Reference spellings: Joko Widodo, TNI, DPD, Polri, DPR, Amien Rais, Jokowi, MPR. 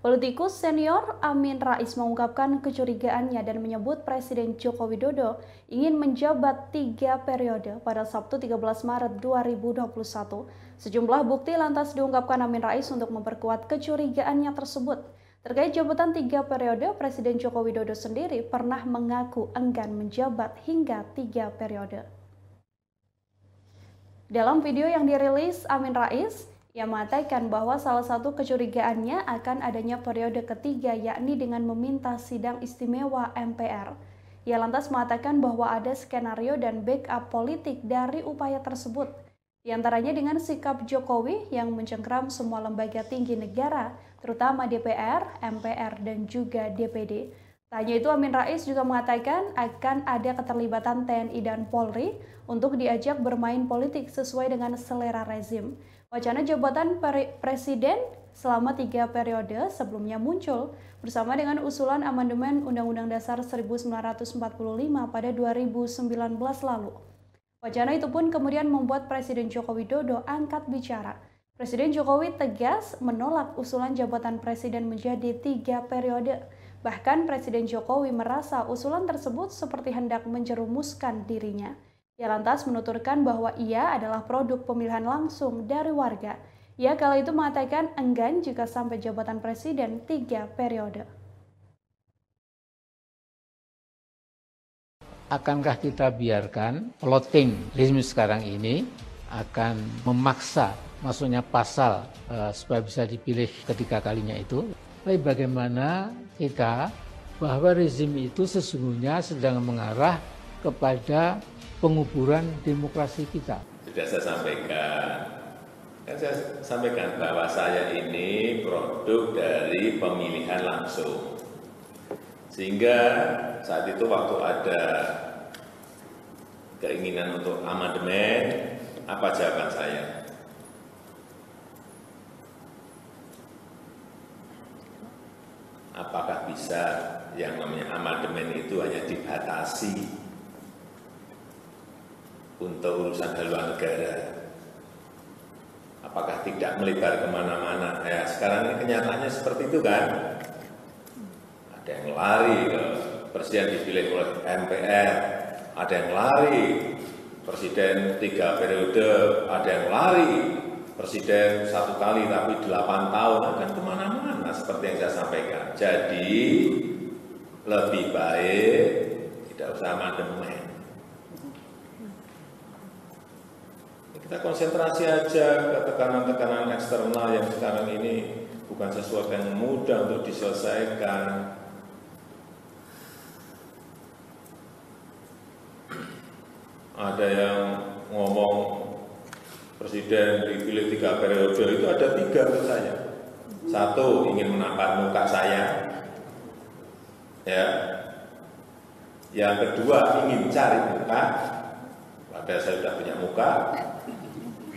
Politikus senior Amien Rais mengungkapkan kecurigaannya dan menyebut Presiden Joko Widodo ingin menjabat 3 periode pada Sabtu 13 Maret 2021. Sejumlah bukti lantas diungkapkan Amien Rais untuk memperkuat kecurigaannya tersebut. Terkait jabatan 3 periode, Presiden Joko Widodo sendiri pernah mengaku enggan menjabat hingga 3 periode. Dalam video yang dirilis Amien Rais, ia mengatakan bahwa salah satu kecurigaannya akan adanya periode ketiga, yakni dengan meminta sidang istimewa MPR. Ia lantas mengatakan bahwa ada skenario dan backup politik dari upaya tersebut. Di antaranya dengan sikap Jokowi yang mencengkram semua lembaga tinggi negara, terutama DPR, MPR, dan juga DPD. Tak hanya itu, Amien Rais juga mengatakan akan ada keterlibatan TNI dan Polri untuk diajak bermain politik sesuai dengan selera rezim. Wacana jabatan presiden selama 3 periode sebelumnya muncul bersama dengan usulan amandemen Undang-Undang Dasar 1945 pada 2019 lalu. Wacana itu pun kemudian membuat Presiden Joko Widodo angkat bicara. Presiden Jokowi tegas menolak usulan jabatan presiden menjadi 3 periode. Bahkan Presiden Jokowi merasa usulan tersebut seperti hendak menjerumuskan dirinya. Ia lantas menuturkan bahwa ia adalah produk pemilihan langsung dari warga. Ia kala itu mengatakan enggan jika sampai jabatan presiden 3 periode. Akankah kita biarkan plotting rezim sekarang ini akan memaksa masuknya pasal supaya bisa dipilih ketiga kalinya itu? Tapi bagaimana kita bahwa rezim itu sesungguhnya sedang mengarah kepada penguburan demokrasi kita. Sudah saya sampaikan, bahwa saya ini produk dari pemilihan langsung. Sehingga saat itu waktu ada keinginan untuk amandemen, apa jawaban saya? Apakah bisa yang namanya amandemen itu hanya dibatasi untuk urusan haluan negara? Apakah tidak melebar kemana-mana? Ya, sekarang ini kenyataannya seperti itu kan? Ada yang lari ke presiden dipilih oleh MPR, ada yang lari presiden 3 periode, ada yang lari presiden 1 kali tapi 8 tahun, akan kemana-mana seperti yang saya sampaikan. Jadi lebih baik tidak usah amandemen. Kita konsentrasi aja ke tekanan-tekanan eksternal yang sekarang ini bukan sesuatu yang mudah untuk diselesaikan. Ada yang ngomong presiden dipilih 3 periode, itu ada 3 menurut saya. 1, ingin menampar muka saya, ya. Yang kedua, ingin cari muka. Padahal saya sudah punya muka.